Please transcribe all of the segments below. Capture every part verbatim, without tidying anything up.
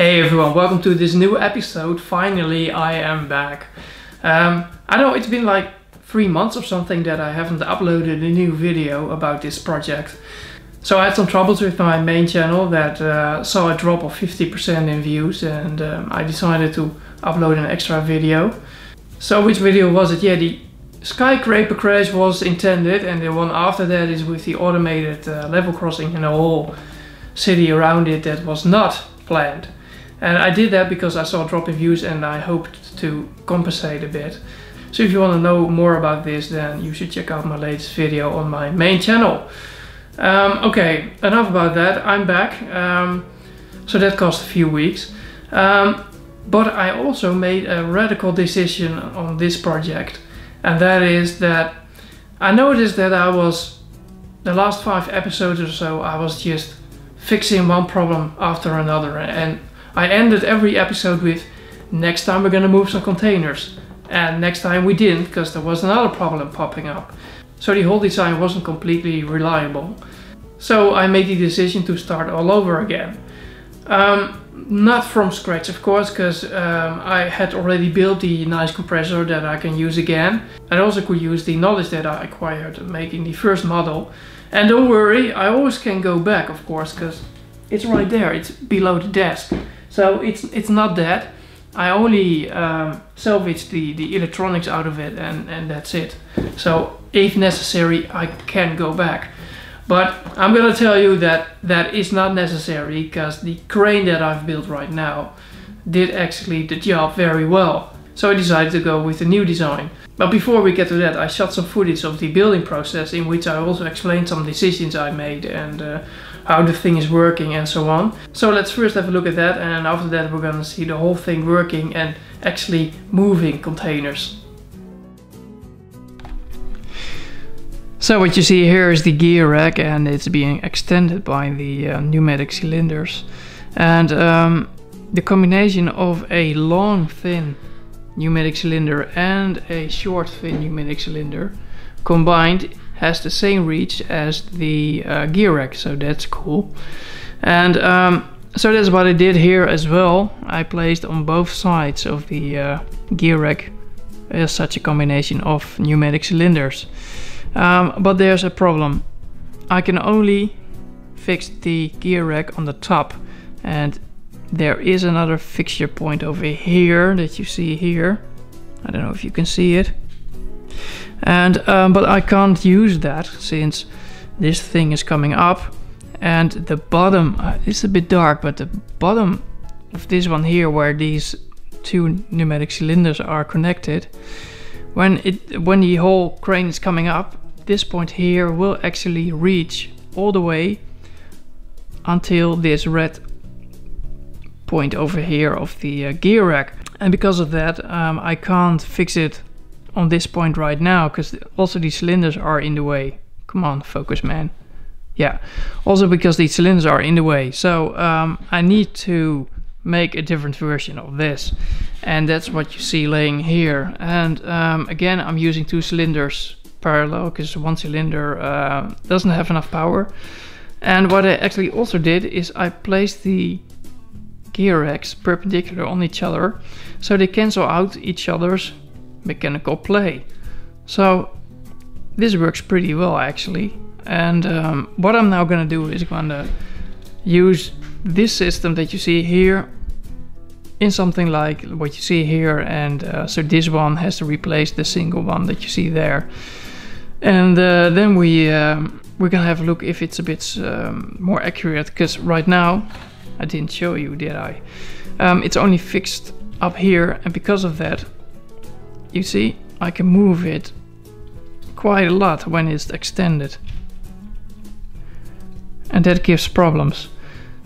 Hey everyone, welcome to this new episode. Finally, I am back. Um, I know it's been like three months or something that I haven't uploaded a new video about this project. So I had some troubles with my main channel that uh, saw a drop of fifty percent in views, and um, I decided to upload an extra video. So which video was it? Yeah, the skyscraper crash was intended, and the one after that is with the automated uh, level crossing and a whole city around it that was not planned. And I did that because I saw a drop in views and I hoped to compensate a bit. So if you want to know more about this, then you should check out my latest video on my main channel. Um, okay, enough about that. I'm back. Um, so that cost a few weeks. Um, but I also made a radical decision on this project. And that is that I noticed that I was, the last five episodes or so, I was just fixing one problem after another. And I ended every episode with, next time we're gonna move some containers. And next time we didn't, because there was another problem popping up. So the whole design wasn't completely reliable. So I made the decision to start all over again. Um, not from scratch, of course, because um, I had already built the nice compressor that I can use again. I also could use the knowledge that I acquired making the first model. And don't worry, I always can go back, of course, because it's right there, it's below the desk. So it's it's not that. I only um, salvage the, the electronics out of it, and, and that's it. So if necessary, I can go back. But I'm gonna tell you that that is not necessary, because the crane that I've built right now did actually the job very well. So I decided to go with the new design. But before we get to that, I shot some footage of the building process, in which I also explained some decisions I made and uh, how the thing is working and so on. So let's first have a look at that, and after that we're gonna see the whole thing working and actually moving containers. So what you see here is the gear rack, and it's being extended by the uh, pneumatic cylinders. And um, the combination of a long thin pneumatic cylinder and a short thin pneumatic cylinder combined has the same reach as the uh, gear rack, so that's cool. And um, so that's what I did here as well. I placed on both sides of the uh, gear rack uh, such a combination of pneumatic cylinders. Um, but there's a problem. I can only fix the gear rack on the top, and there is another fixture point over here that you see here. I don't know if you can see it. And um, but I can't use that, since this thing is coming up, and the bottom uh, it's a bit dark, but the bottom of this one here, where these two pneumatic cylinders are connected, when it when the whole crane is coming up, this point here will actually reach all the way until this red point over here of the uh, gear rack. And because of that, um, I can't fix it on this point right now, because also the cylinders are in the way. Come on, focus, man. Yeah, also because the cylinders are in the way. So um, I need to make a different version of this, and that's what you see laying here. And um, again, I'm using two cylinders parallel, because one cylinder uh, doesn't have enough power. And what I actually also did is I placed the gear racks perpendicular on each other, so they cancel out each other's mechanical play. So this works pretty well actually. And um, what I'm now gonna do is I'm gonna use this system that you see here in something like what you see here. And uh, so this one has to replace the single one that you see there. And uh, then we um, we're gonna have a look if it's a bit um, more accurate, because right now I didn't show you, did I? Um, it's only fixed up here, and because of that, you see, I can move it quite a lot when it's extended, and that gives problems.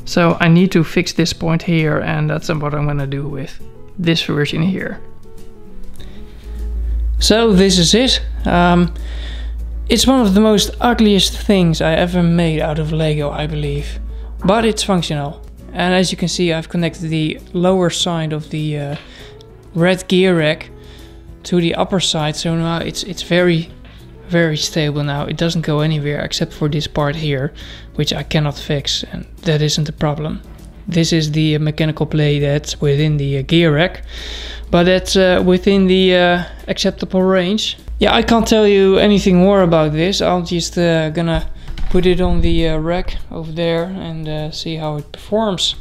So I need to fix this point here, and that's what I'm gonna do with this version here. So this is it. Um, it's one of the most ugliest things I ever made out of Lego, I believe, but it's functional. And as you can see, I've connected the lower side of the uh, red gear rack to the upper side, so now it's it's very very stable now. It doesn't go anywhere except for this part here, which I cannot fix, and that isn't the problem. This is the mechanical play that's within the uh, gear rack, but that's uh, within the uh, acceptable range. Yeah, I can't tell you anything more about this. I'm just uh, gonna put it on the uh, rack over there and uh, see how it performs.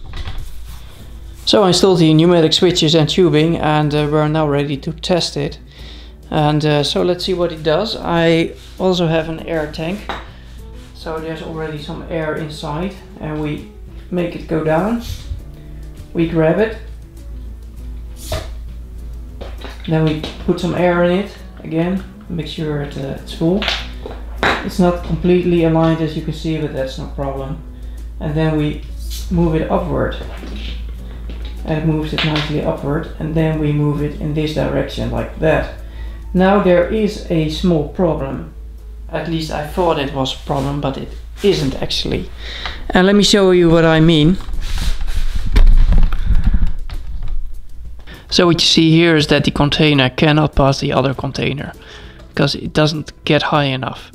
So I installed the pneumatic switches and tubing, and uh, we're now ready to test it. And uh, so let's see what it does. I also have an air tank, so there's already some air inside, and we make it go down, we grab it, then we put some air in it again, make sure it, uh, it's full. It's not completely aligned as you can see, but that's no problem. And then we move it upward, and it moves it nicely upward, and then we move it in this direction like that. Now there is a small problem. At least I thought it was a problem, but it isn't actually. And let me show you what I mean. So what you see here is that the container cannot pass the other container because it doesn't get high enough.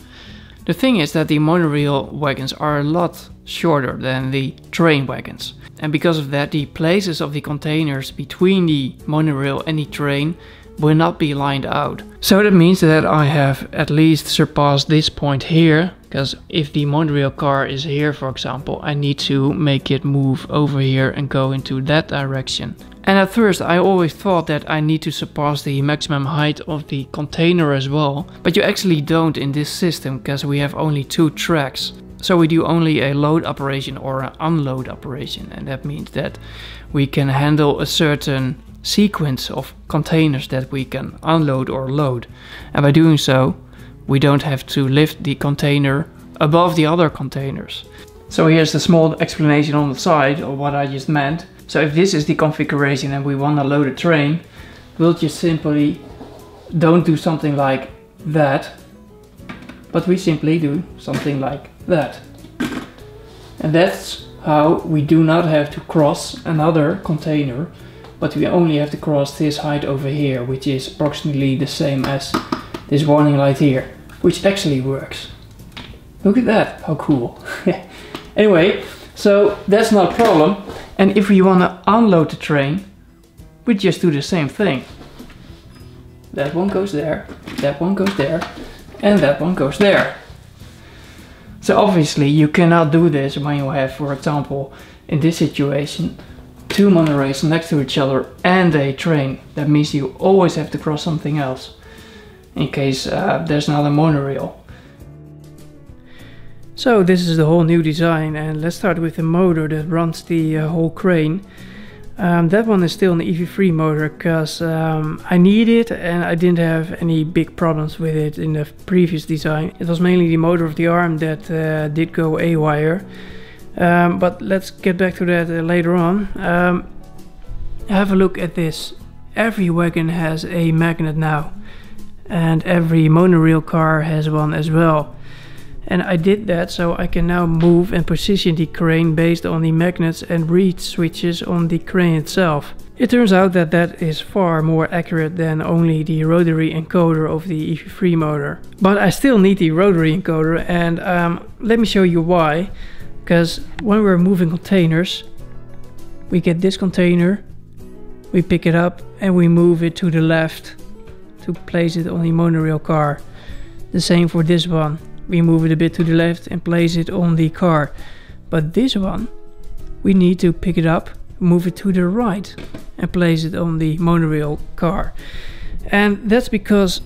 The thing is that the monorail wagons are a lot shorter than the train wagons. And because of that, the places of the containers between the monorail and the train will not be lined out. So that means that I have at least surpassed this point here, because if the monorail car is here, for example, I need to make it move over here and go into that direction. And at first I always thought that I need to surpass the maximum height of the container as well, but you actually don't in this system, because we have only two tracks. So we do only a load operation or an unload operation, and that means that we can handle a certain sequence of containers that we can unload or load, and by doing so we don't have to lift the container above the other containers. So here's the small explanation on the side of what I just meant. So if this is the configuration and we want to load a train, we'll just simply don't do something like that, but we simply do something like that, and that's how we do not have to cross another container, but we only have to cross this height over here, which is approximately the same as this warning light here, which actually works. Look at that, how cool. Anyway, so that's not a problem. And if we want to unload the train, we just do the same thing. That one goes there, that one goes there, and that one goes there. So obviously you cannot do this when you have, for example, in this situation, two monorails next to each other and a train. That means you always have to cross something else in case uh, there's another monorail. So this is the whole new design, and let's start with the motor that runs the uh, whole crane. Um, that one is still an E V three motor because um, I need it, and I didn't have any big problems with it in the previous design. It was mainly the motor of the arm that uh, did go haywire. Um, but let's get back to that uh, later on. Um, have a look at this. Every wagon has a magnet now, and every monorail car has one as well. And I did that so I can now move and position the crane based on the magnets and read switches on the crane itself. It turns out that that is far more accurate than only the rotary encoder of the E V three motor. But I still need the rotary encoder, and um, let me show you why. Because when we're moving containers, we get this container, we pick it up and we move it to the left to place it on the monorail car. The same for this one, we move it a bit to the left and place it on the car. But this one, we need to pick it up, move it to the right and place it on the monorail car. And that's because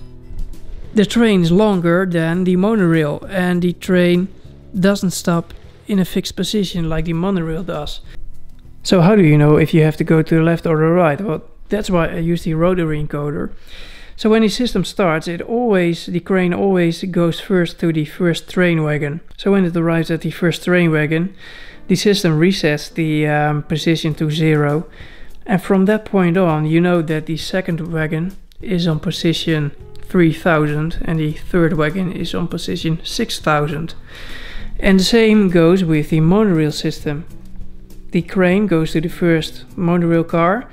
the train is longer than the monorail, and the train doesn't stop in a fixed position like the monorail does. So how do you know if you have to go to the left or the right? Well, that's why I use the rotary encoder. So when the system starts, it always, the crane always goes first to the first train wagon. So when it arrives at the first train wagon, the system resets the um, position to zero, and from that point on you know that the second wagon is on position three thousand and the third wagon is on position six thousand. And the same goes with the monorail system. The crane goes to the first monorail car,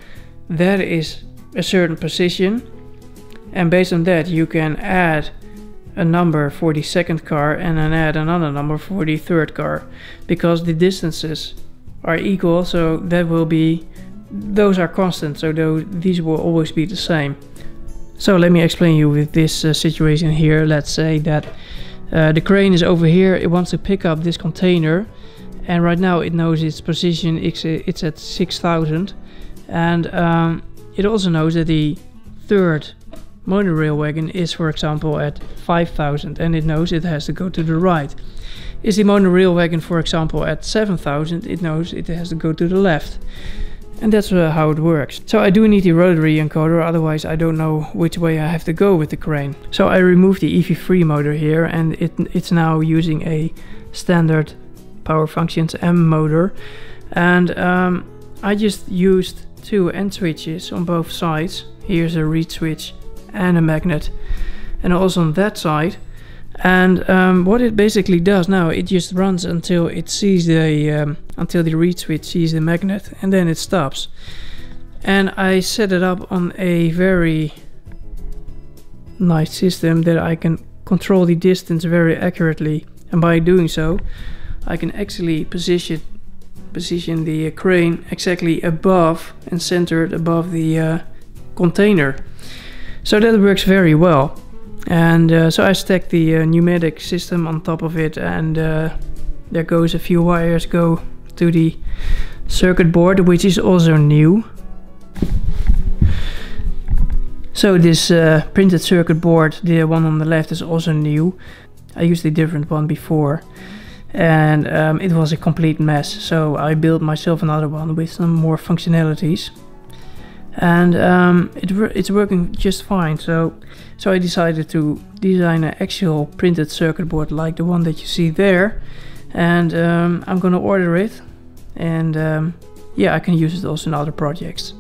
that is a certain position, and based on that you can add a number for the second car and then add another number for the third car, because the distances are equal, so that will be, those are constant, so those, these will always be the same. So let me explain you with this uh, situation here. Let's say that uh, the crane is over here, it wants to pick up this container, and right now it knows its position, it's, it's at six thousand, and um, it also knows that the third monorail wagon is, for example, at five thousand, and it knows it has to go to the right. Is the monorail wagon, for example, at seven thousand, it knows it has to go to the left. And that's uh, how it works. So I do need the rotary encoder, otherwise I don't know which way I have to go with the crane. So I removed the E V three motor here, and it, it's now using a standard power functions M motor. And um, I just used two end switches on both sides. Here's a reed switch and a magnet, and also on that side. And um, what it basically does now, it just runs until it sees the um, until the reed switch sees the magnet, and then it stops. And I set it up on a very nice system that I can control the distance very accurately, and by doing so I can actually position position the uh, crane exactly above and centered above the uh, container. So that works very well. And uh, so I stack the uh, pneumatic system on top of it, and uh, there goes a few wires go to the circuit board, which is also new. So this uh, printed circuit board, the one on the left, is also new. I used a different one before, and um, it was a complete mess, so I built myself another one with some more functionalities. And um, it, it's working just fine, so so I decided to design an actual printed circuit board like the one that you see there, and um, I'm gonna order it, and um, yeah, I can use it also in other projects.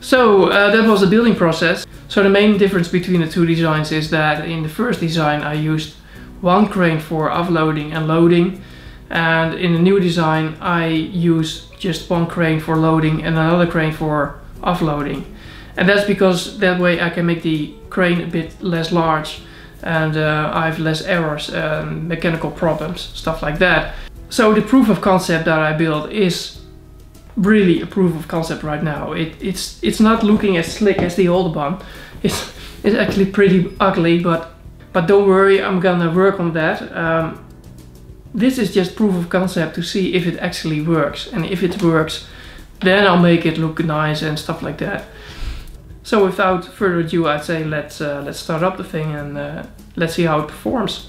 So uh, that was the building process. So the main difference between the two designs is that in the first design I used one crane for offloading and loading, and in the new design I use just one crane for loading and another crane for offloading. And that's because that way I can make the crane a bit less large, and uh, I have less errors, um, mechanical problems, stuff like that. So the proof of concept that I built is really a proof of concept right now. It, it's, it's not looking as slick as the old one. It's, it's actually pretty ugly, but, but don't worry, I'm gonna work on that. Um, This is just proof of concept to see if it actually works, and if it works then I'll make it look nice and stuff like that. So without further ado, I'd say let's, uh, let's start up the thing and uh, let's see how it performs.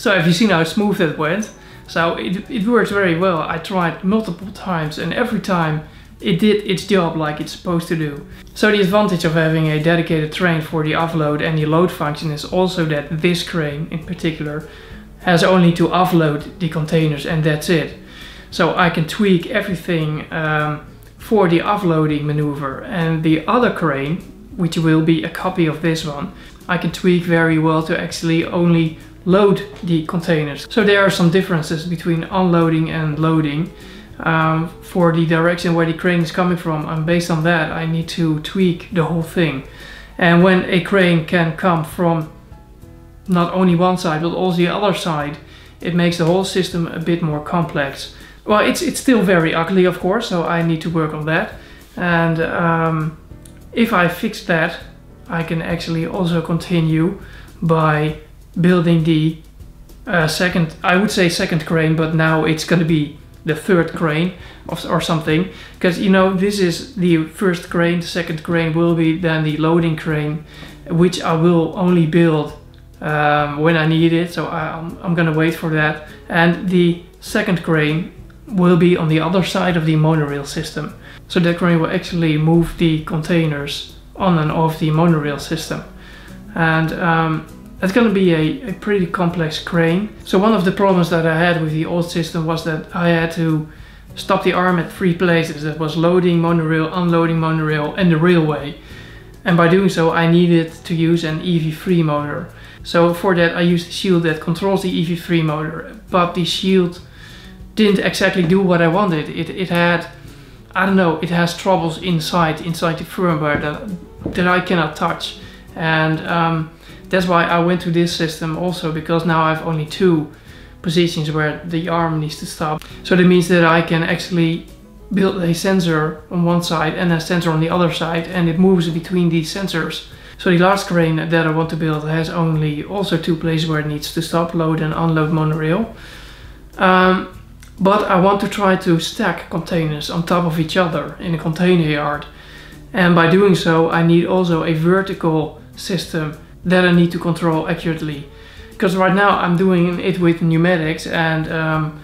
So have you seen how smooth that went? So it, it works very well. I tried multiple times and every time it did its job like it's supposed to do. So the advantage of having a dedicated train for the offload and the load function is also that this crane in particular has only to offload the containers and that's it. So I can tweak everything um, for the offloading maneuver, and the other crane, which will be a copy of this one, I can tweak very well to actually only load the containers. So there are some differences between unloading and loading. Um, for the direction where the crane is coming from, and based on that I need to tweak the whole thing. And when a crane can come from not only one side but also the other side, it makes the whole system a bit more complex. Well, it's, it's still very ugly, of course, so I need to work on that. And um, if I fix that, I can actually also continue by building the uh, second, I would say second crane, but now it's going to be the third crane or, or something, because you know, this is the first crane, the second crane will be then the loading crane, which I will only build um, when I need it, so I, I'm, I'm gonna wait for that. And the second crane will be on the other side of the monorail system, so that crane will actually move the containers on and off the monorail system. And um, that's going to be a, a pretty complex crane. So one of the problems that I had with the old system was that I had to stop the arm at three places. That was loading monorail, unloading monorail and the railway. And by doing so I needed to use an E V three motor. So for that I used the shield that controls the E V three motor. But the shield didn't exactly do what I wanted. It, it had, I don't know, it has troubles inside, inside the firmware that, that I cannot touch. And um, that's why I went to this system also, because now I have only two positions where the arm needs to stop. So that means that I can actually build a sensor on one side and a sensor on the other side, and it moves between these sensors. So the last crane that I want to build has only also two places where it needs to stop, load and unload monorail. Um, but I want to try to stack containers on top of each other in a container yard. And by doing so I need also a vertical system that I need to control accurately, because right now I'm doing it with pneumatics, and um,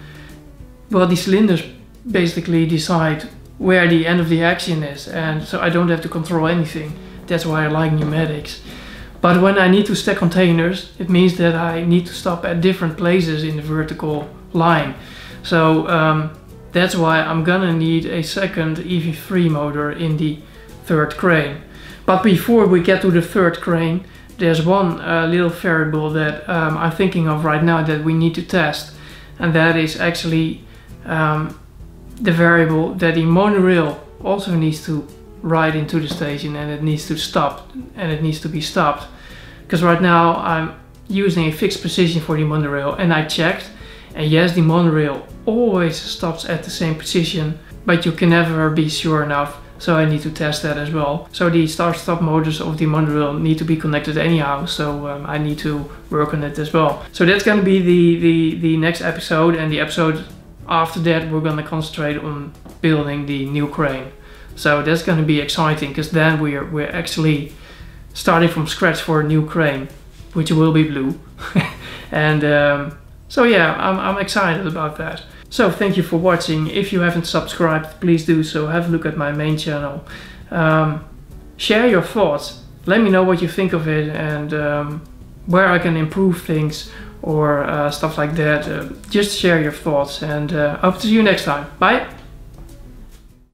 well, the cylinders basically decide where the end of the action is, and so I don't have to control anything. That's why I like pneumatics. But when I need to stack containers, it means that I need to stop at different places in the vertical line. So um, that's why I'm gonna need a second E V three motor in the third crane. But before we get to the third crane, there's one uh, little variable that um, I'm thinking of right now that we need to test, and that is actually um, the variable that the monorail also needs to ride into the station, and it needs to stop and it needs to be stopped. Because right now I'm using a fixed position for the monorail, and I checked, and yes, the monorail always stops at the same position, but you can never be sure enough. So I need to test that as well. So the start-stop motors of the monorail need to be connected anyhow, so um, I need to work on it as well. So that's going to be the, the, the next episode, and the episode after that we're going to concentrate on building the new crane. So that's going to be exciting, because then we're, we're actually starting from scratch for a new crane, which will be blue. And um, so yeah, I'm, I'm excited about that. So thank you for watching. If you haven't subscribed, please do so. Have a look at my main channel. Um, share your thoughts. Let me know what you think of it, and um, where I can improve things or uh, stuff like that. Uh, just share your thoughts, and uh, up to you next time. Bye!